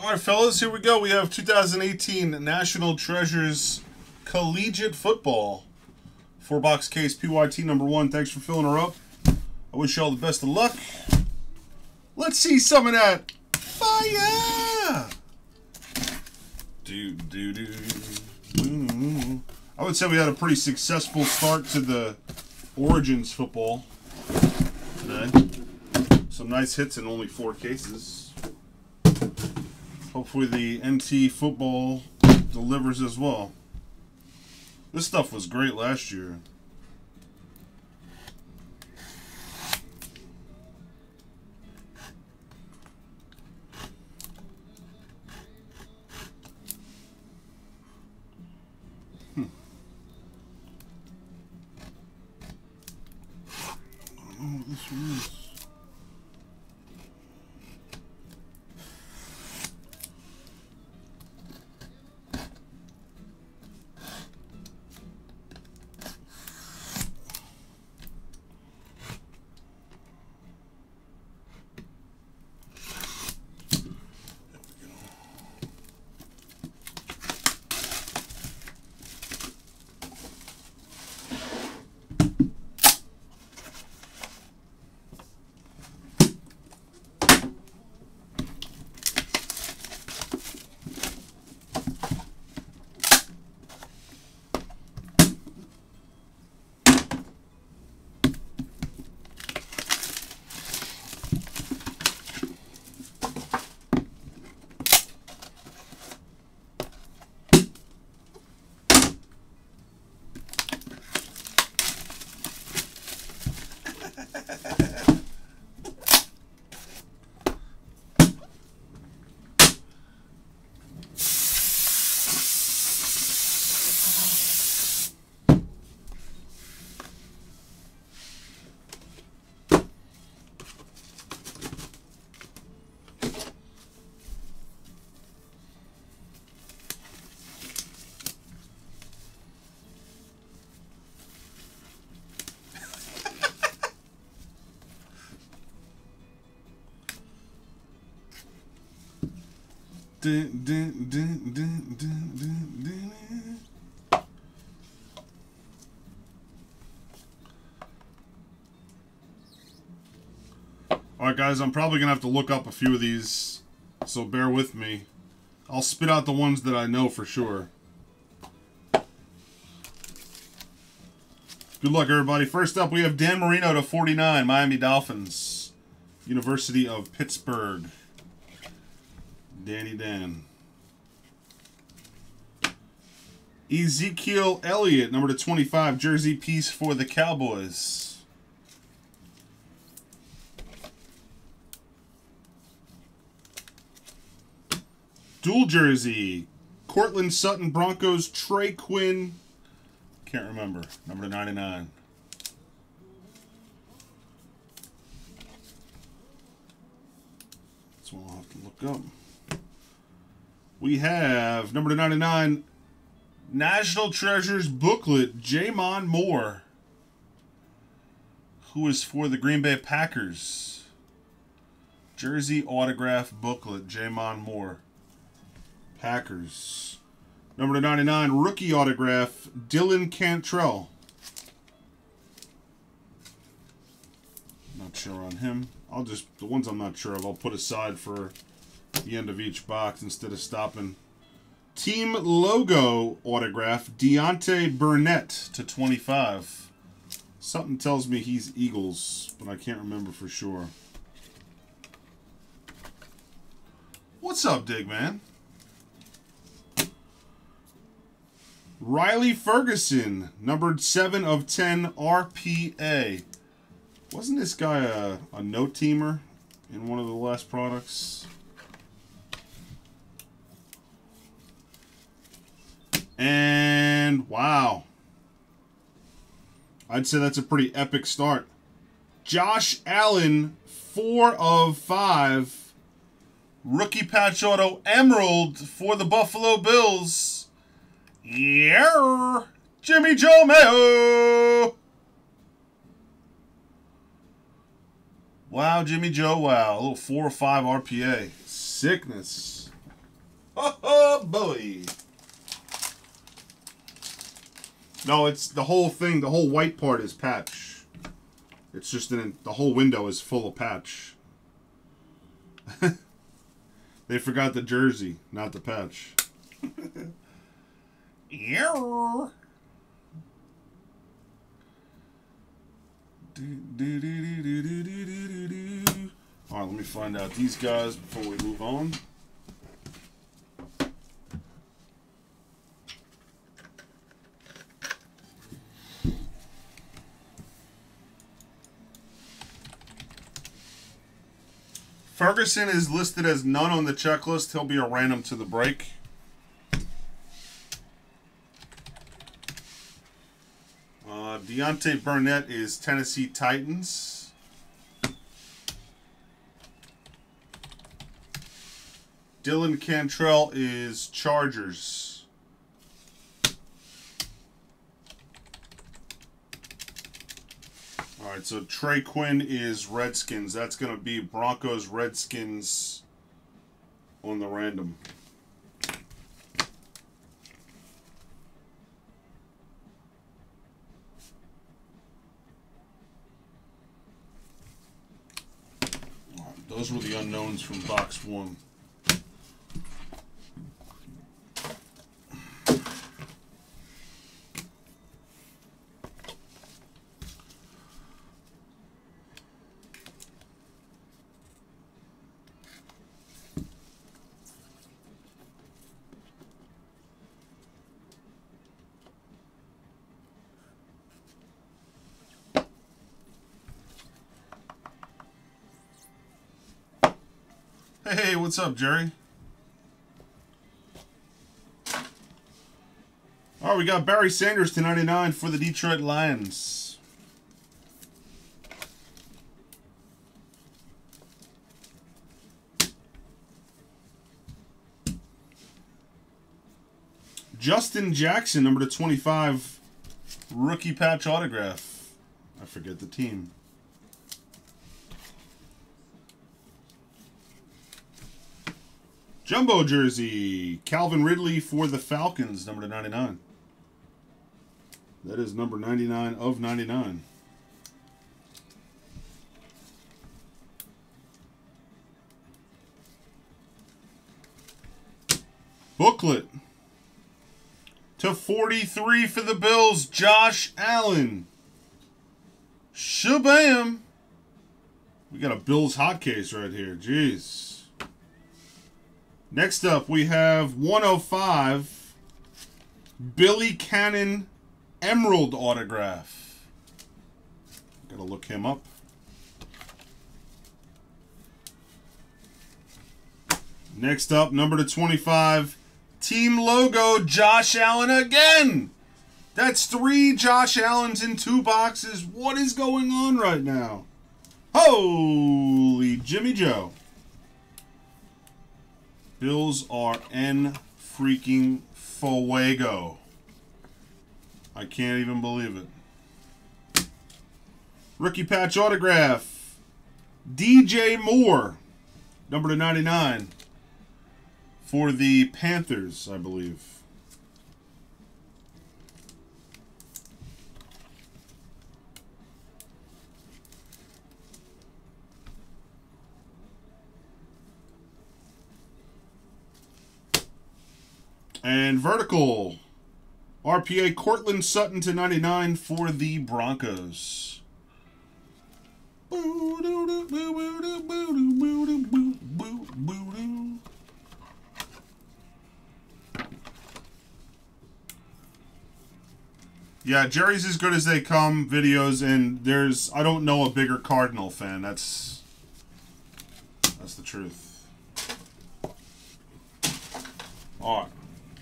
All right, fellas, here we go. We have 2018 National Treasures Collegiate Football. 4-box case, PYT number 1. Thanks for filling her up. I wish you all the best of luck. Let's see some of that fire. I would say we had a pretty successful start to the Origins football today. Some nice hits in only 4 cases. Hopefully the NT football delivers as well. This stuff was great last year. Alright guys, I'm probably gonna have to look up a few of these, so bear with me. I'll spit out the ones that I know for sure. Good luck everybody. First up we have Dan Marino /49, Miami Dolphins, University of Pittsburgh. Danny Dan. Ezekiel Elliott, number /25, jersey piece for the Cowboys. Dual jersey, Cortland Sutton Broncos, Trey Quinn, can't remember, number /99. That's one I'll have to look up. We have, number /99, National Treasures booklet, J-Mon Moore, who is for the Green Bay Packers. Jersey autograph booklet, J-Mon Moore, Packers. Number /99, rookie autograph, Dylan Cantrell. Not sure on him. I'll just, the ones I'm not sure of, I'll put aside for the end of each box instead of stopping. Team logo autograph, Deontay Burnett /25. Something tells me he's Eagles, but I can't remember for sure. What's up, Dig Man? Riley Ferguson, numbered 7/10 RPA. Wasn't this guy a no-teamer in one of the last products? And wow, I'd say that's a pretty epic start. Josh Allen, 4/5, rookie patch auto emerald for the Buffalo Bills. Yeah, Jimmy Joe Mayo. Wow, Jimmy Joe, wow, a little 4/5 RPA sickness. Oh, boy. No, it's the whole thing. The whole white part is patch. It's just the whole window is full of patch. They forgot the jersey, not the patch. Yeah. All right, let me find out these guys before we move on. Ferguson is listed as none on the checklist. He'll be a random to the break. Deontay Burnett is Tennessee Titans. Dylan Cantrell is Chargers. All right, so Trey Quinn is Redskins. That's going to be Broncos, Redskins on the random. All right, those were the unknowns from box one. Hey, what's up, Jerry? All right, we got Barry Sanders /99 for the Detroit Lions. Justin Jackson, number /25, rookie patch autograph. I forget the team. Jumbo jersey, Calvin Ridley for the Falcons, number /99. That is number 99 of 99. Booklet /43 for the Bills, Josh Allen. Shabam! We got a Bills hot case right here. Jeez. Next up, we have 105 Billy Cannon Emerald autograph. Gotta look him up. Next up, number /25 team logo Josh Allen again. That's 3 Josh Allens in 2 boxes. What is going on right now? Holy Jimmy Joe. Bills are en freaking fuego. I can't even believe it. Rookie patch autograph. DJ Moore, number /99 for the Panthers, I believe. And vertical RPA Cortland Sutton /99 for the Broncos. Yeah, Jerry's as good as they come videos, and there's I don't know a bigger Cardinal fan. That's the truth. All right.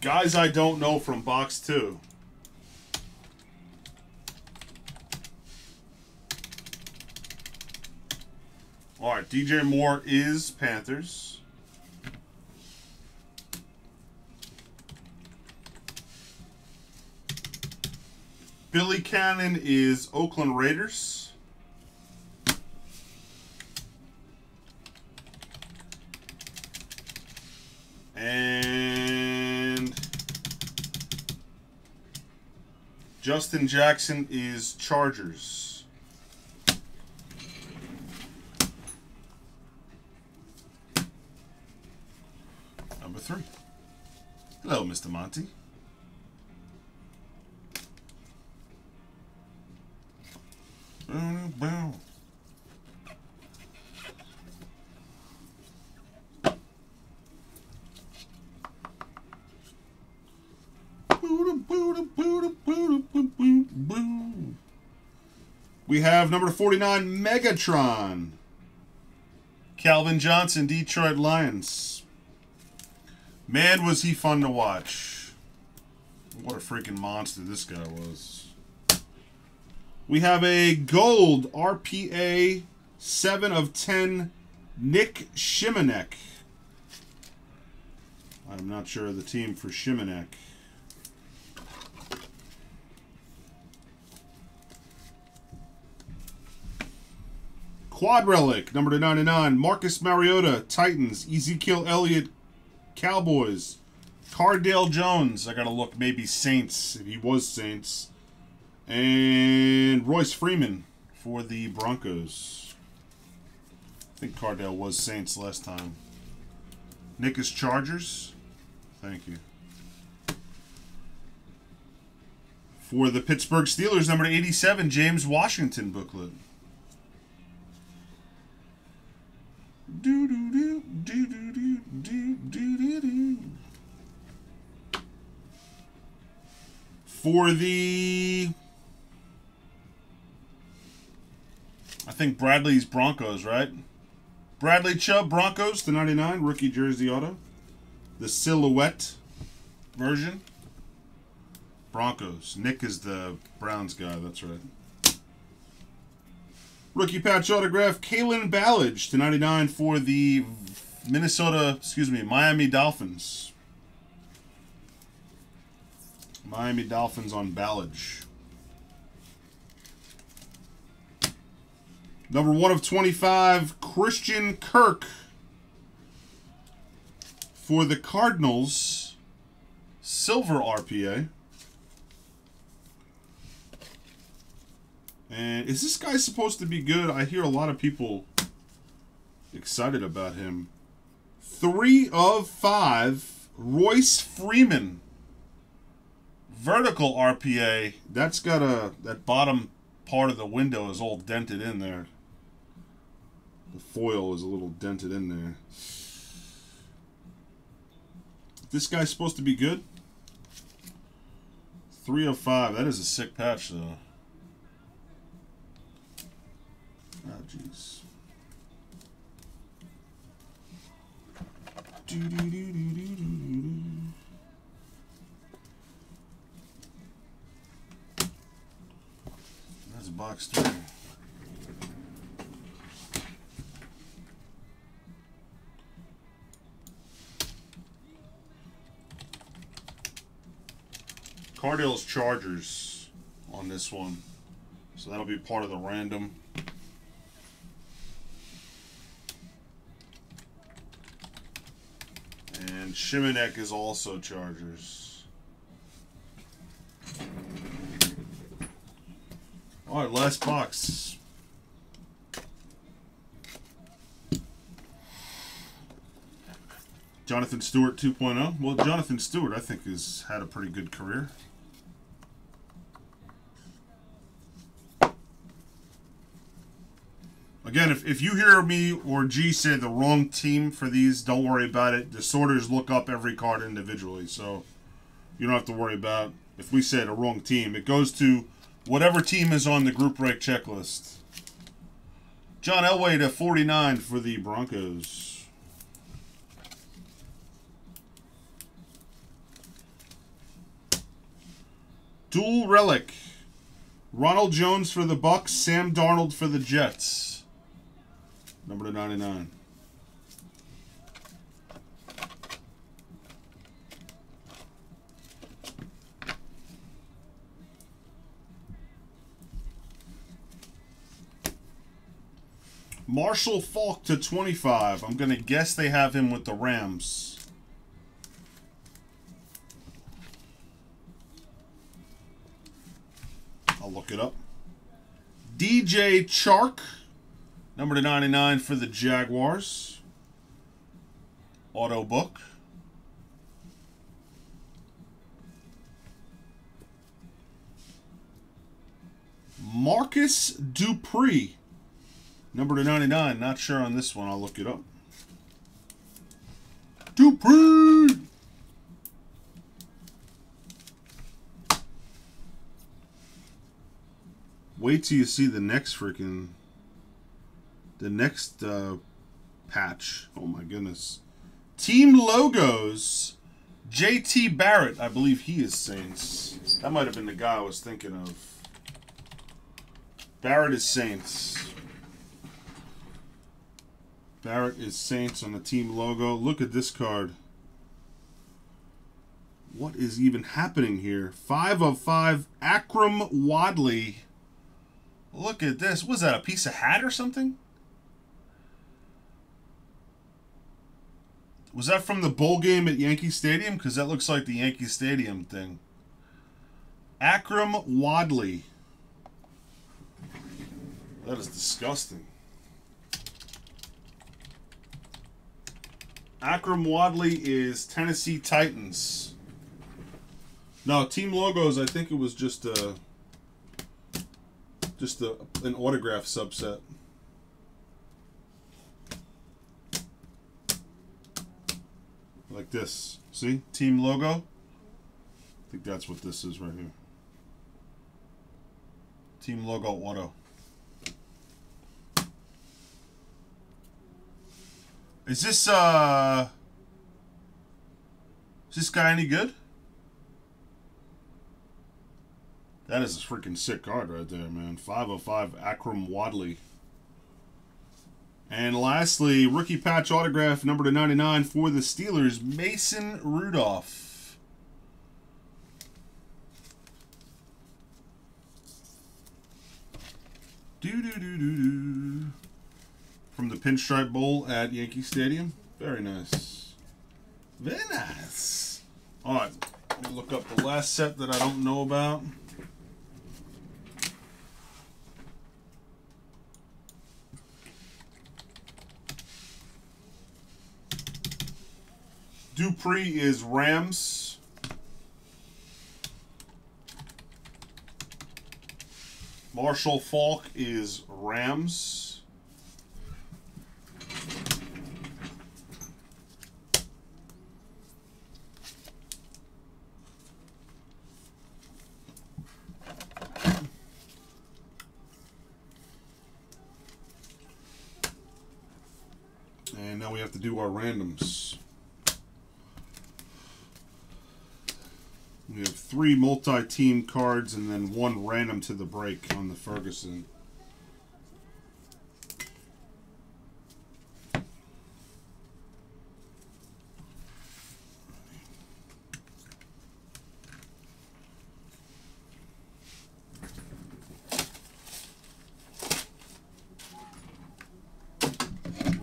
Guys I don't know from box 2. All right, DJ Moore is Panthers. Billy Cannon is Oakland Raiders. And Justin Jackson is Chargers. Number 3. Hello, Mr. Monty. Bow. We have number 49, Megatron. Calvin Johnson, Detroit Lions. Man, was he fun to watch. What a freaking monster this guy was. We have a gold RPA 7 of 10, Nick Shimonek. I'm not sure of the team for Shimonek. Quad Relic, number 299, Marcus Mariota, Titans. Ezekiel Elliott, Cowboys. Cardale Jones, I gotta look, maybe Saints, if he was Saints. And Royce Freeman for the Broncos. I think Cardale was Saints last time. Nick is Chargers. Thank you. For the Pittsburgh Steelers, number 87, James Washington booklet. For the, I think Bradley's Broncos, right? Bradley Chubb Broncos, the 99 rookie jersey auto, the silhouette version. Broncos. Nick is the Browns guy. That's right. Rookie patch autograph, Kalen Ballage, /99 for the Miami Dolphins. Miami Dolphins on Ballage. Number 1 of 25, Christian Kirk for the Cardinals, silver RPA. And is this guy supposed to be good? I hear a lot of people excited about him. 3 of 5, Royce Freeman. Vertical RPA. That's got a, that bottom part of the window is all dented in there. The foil is a little dented in there. This guy's supposed to be good. 3 of 5. That is a sick patch, though. Oh, jeez. That's box 3. Cardale's Chargers on this one. So that'll be part of the random. And Shimonek is also Chargers. All right, last box. Jonathan Stewart 2.0. Well, Jonathan Stewart, I think, has had a pretty good career. Again, if you hear me or G say the wrong team for these, don't worry about it. The sorters look up every card individually, so you don't have to worry about if we say the wrong team. It goes to whatever team is on the group break checklist. John Elway /49 for the Broncos. Dual Relic. Ronald Jones for the Bucks. Sam Darnold for the Jets. Number 299. Marshall Faulk /25. I'm going to guess they have him with the Rams. I'll look it up. DJ Chark, number /99 for the Jaguars. Auto book. Marcus Dupree, number /99. Not sure on this one. I'll look it up. Dupree! Wait till you see the next freaking... the next patch. Oh my goodness. Team Logos, JT Barrett. I believe he is Saints. That might have been the guy I was thinking of. Barrett is Saints. Barrett is Saints on the team logo. Look at this card. What is even happening here? 5/5 Akram Wadley. Look at this. Was that a piece of hat or something? Was that from the bowl game at Yankee Stadium? Because that looks like the Yankee Stadium thing. Akram Wadley. That is disgusting. Akram Wadley is Tennessee Titans. No, team logos, I think it was just a... just an autograph subset. Like this. See? Team logo. I think that's what this is right here. Team logo auto. Is this guy any good? That is a freaking sick card right there, man. 5/5 Akram Wadley. And lastly, rookie patch autograph number /99 for the Steelers, Mason Rudolph. From the Pinstripe Bowl at Yankee Stadium. Very nice. Very nice. All right, let me look up the last set that I don't know about. Dupree is Rams. Marshall Faulk is Rams. And now we have to do our randoms. We have 3 multi-team cards and then 1 random to the break on the Ferguson.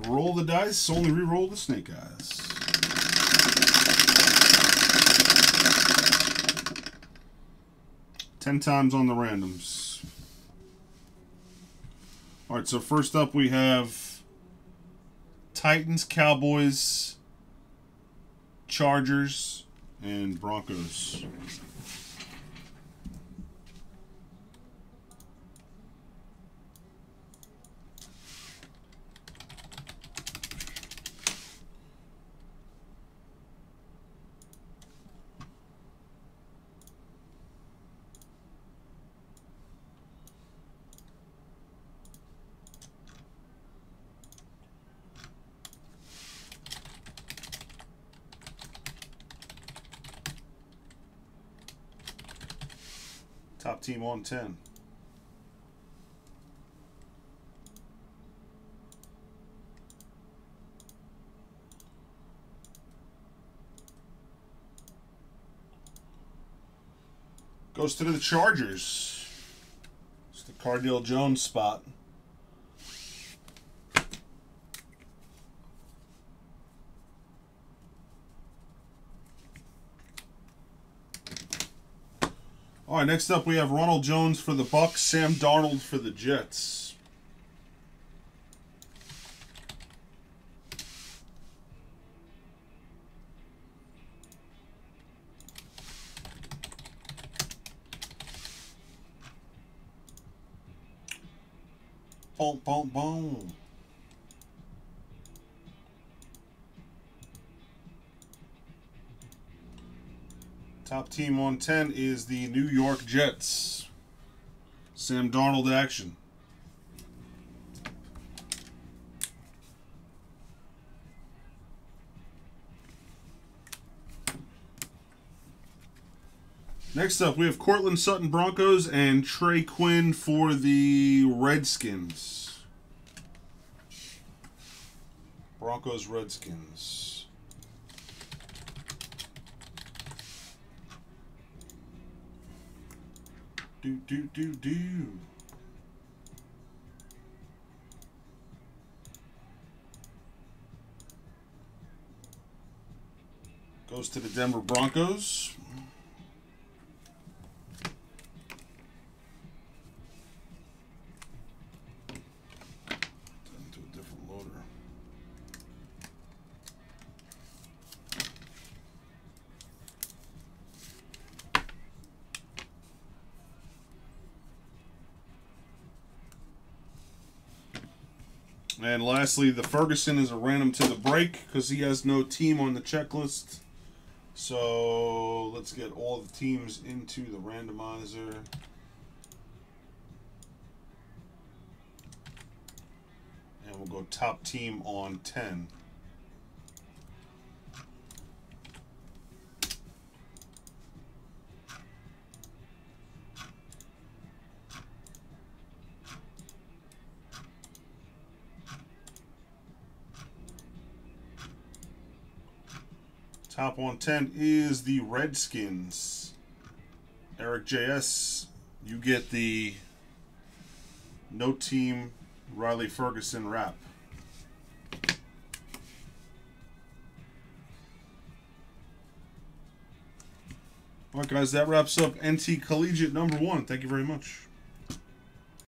Roll the dice, only re-roll the snake eyes. Ten times on the randoms. All right, so first up we have Titans, Cowboys, Chargers, and Broncos. Top team on 10. Goes to the Chargers. It's the Cardale Jones spot. All right, next up we have Ronald Jones for the Bucks, Sam Darnold for the Jets. Boom, boom, boom. Top team on 10 is the New York Jets. Sam Darnold action. Next up, we have Cortland Sutton Broncos and Trey Quinn for the Redskins. Broncos, Redskins. Do, do, do, do. Goes to the Denver Broncos. And lastly, the Ferguson is a random to the break because he has no team on the checklist. So let's get all the teams into the randomizer. And we'll go top team on 10. Top 110 is the Redskins. Eric J.S., you get the no team Riley Ferguson wrap. All right, guys, that wraps up NT Collegiate number 1. Thank you very much.